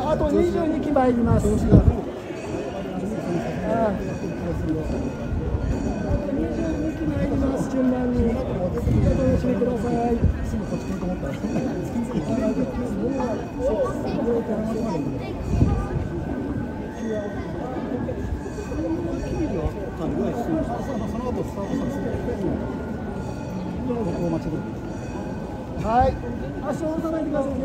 あと22機参ります。順番にお楽しみください。すぐこっち来ると思ったらはい、足を下ろさないでくださいね。